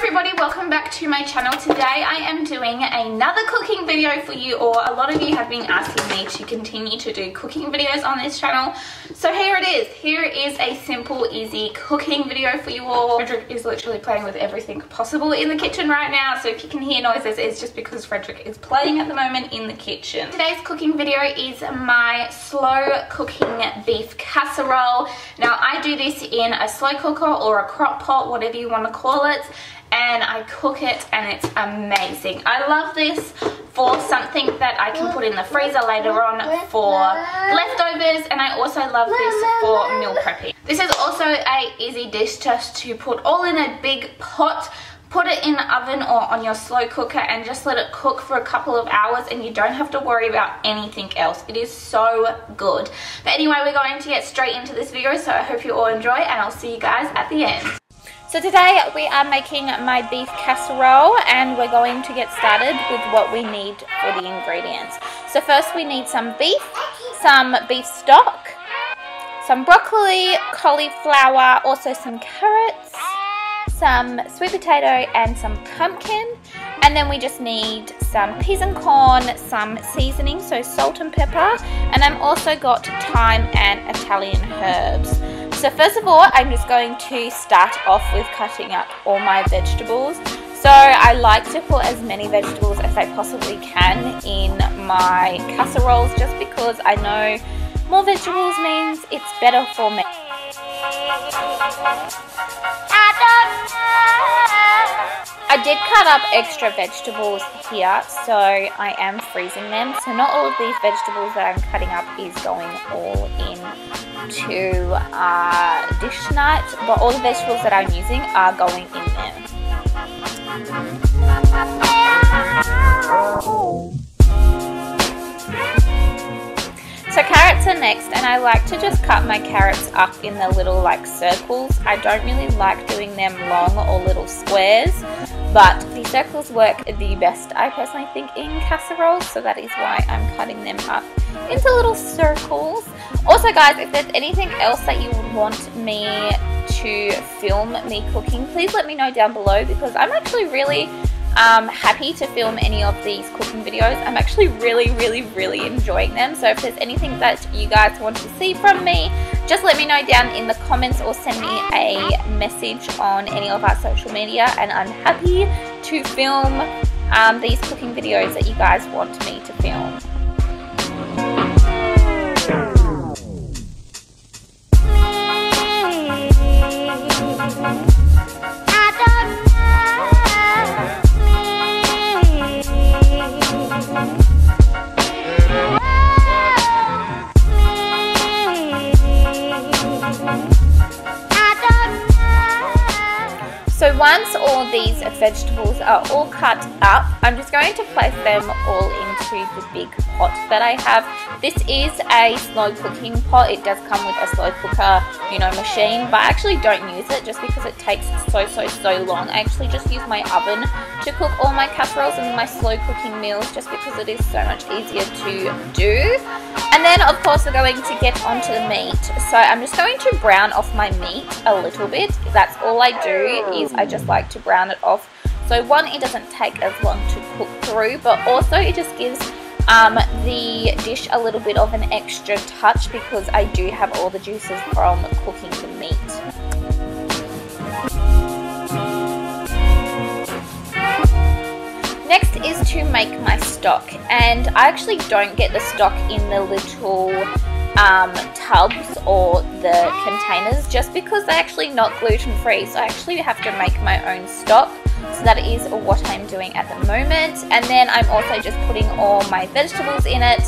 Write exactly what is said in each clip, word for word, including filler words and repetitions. Everybody, welcome back to my channel. Today I am doing another cooking video for you, or a lot of you have been asking me to continue to do cooking videos on this channel, so here it is. Here is a simple, easy cooking video for you all. Frederick is literally playing with everything possible in the kitchen right now, so if you can hear noises, it's just because Frederick is playing at the moment in the kitchen. Today's cooking video is my slow cooking beef casserole. Now I do this in a slow cooker or a crock pot, whatever you want to call it, and I cook it and it's amazing. I love this for something that I can put in the freezer later on for leftovers, and I also love this for meal prepping. This is also a easy dish just to put all in a big pot, put it in the oven or on your slow cooker and just let it cook for a couple of hours and you don't have to worry about anything else. It is so good. But anyway, we're going to get straight into this video, so I hope you all enjoy and I'll see you guys at the end. So today we are making my beef casserole and we're going to get started with what we need for the ingredients. So first we need some beef, some beef stock, some broccoli, cauliflower, also some carrots, some sweet potato and some pumpkin, and then we just need some peas and corn, some seasoning, so salt and pepper, and I've also got thyme and Italian herbs. So first of all, I'm just going to start off with cutting up all my vegetables. So I like to put as many vegetables as I possibly can in my casseroles just because I know more vegetables means it's better for me. I did cut up extra vegetables here, so I am freezing them. So not all of these vegetables that I'm cutting up is going all in to uh, dish tonight, but all the vegetables that I'm using are going in there. So carrots are next, and I like to just cut my carrots up in the little like circles. I don't really like doing them long or little squares, but the circles work the best, I personally think, in casseroles, so that is why I'm cutting them up into little circles. Also guys, if there's anything else that you would want me to film me cooking, please let me know down below, because I'm actually really um, happy to film any of these cooking videos. I'm actually really, really, really enjoying them. So if there's anything that you guys want to see from me, just let me know down in the comments or send me a message on any of our social media, and I'm happy to film um, these cooking videos that you guys want me to film. So once all these vegetables are all cut up, I'm just going to place them all into the big pot that I have. This is a slow cooking pot. It does come with a slow cooker, you know, machine, but I actually don't use it just because it takes so, so, so long. I actually just use my oven to cook all my casseroles and my slow cooking meals just because it is so much easier to do. And then of course we're going to get onto the meat. So I'm just going to brown off my meat a little bit. That's all I do, is I just like to brown it off, so one, it doesn't take as long to cook through, but also it just gives um, the dish a little bit of an extra touch because I do have all the juices from cooking the meat. Next is to make my stock, and I actually don't get the stock in the little Um, tubs or the containers just because they're actually not gluten free, so I actually have to make my own stock, so that is what I'm doing at the moment. And then I'm also just putting all my vegetables in it,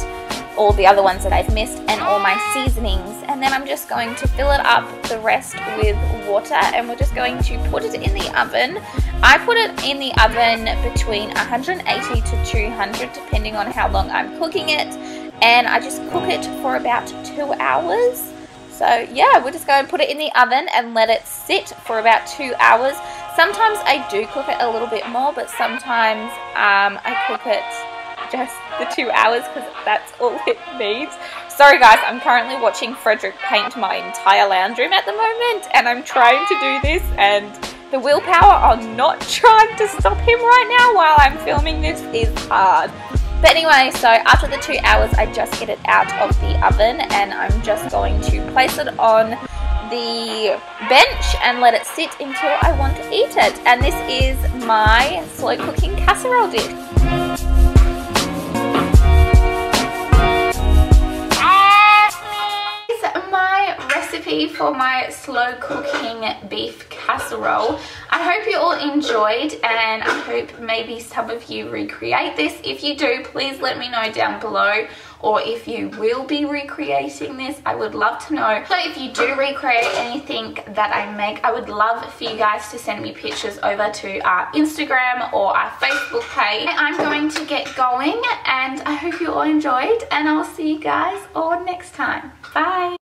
all the other ones that I've missed, and all my seasonings, and then I'm just going to fill it up, the rest, with water, and we're just going to put it in the oven. I put it in the oven between one eighty to two hundred depending on how long I'm cooking it, and I just cook it for about two hours. So yeah, we're just going to put it in the oven and let it sit for about two hours. Sometimes I do cook it a little bit more, but sometimes um, I cook it just the two hours because that's all it needs. Sorry guys, I'm currently watching Frederick paint my entire lounge room at the moment, and I'm trying to do this and The willpower on not trying to stop him right now while I'm filming this is hard. But anyway, so after the two hours, I just get it out of the oven and I'm just going to place it on the bench and let it sit until I want to eat it. And this is my slow cooking casserole dish. For my slow cooking beef casserole. I hope you all enjoyed and I hope maybe some of you recreate this. If you do, please let me know down below, or if you will be recreating this, I would love to know. So if you do recreate anything that I make, I would love for you guys to send me pictures over to our Instagram or our Facebook page. I'm going to get going and I hope you all enjoyed, and I'll see you guys all next time. Bye!